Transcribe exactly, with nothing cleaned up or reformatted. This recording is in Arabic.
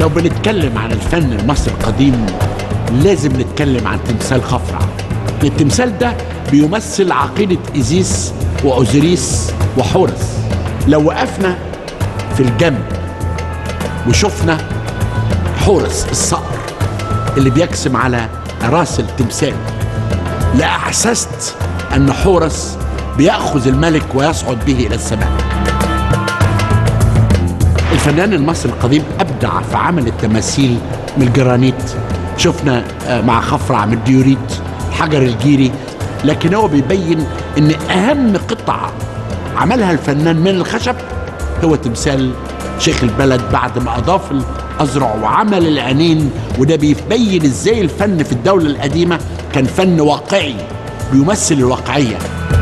لو بنتكلم عن الفن المصري القديم لازم نتكلم عن تمثال خفرع. التمثال ده بيمثل عقيدة إيزيس وأوزيريس وحورس. لو وقفنا في الجنب وشفنا حورس الصقر اللي بيجسم على راس التمثال، لأحسست أن حورس بيأخذ الملك ويصعد به إلى السماء. الفنان المصري القديم أبدع في عمل التماثيل من الجرانيت، شفنا مع خفرع من الديوريت، الحجر الجيري، لكن هو بيبين أن أهم قطعة عملها الفنان من الخشب هو تمثال شيخ البلد، بعد ما أضاف الأزرع وعمل العينين. وده بيبين إزاي الفن في الدولة القديمة كان فن واقعي بيمثل الواقعية.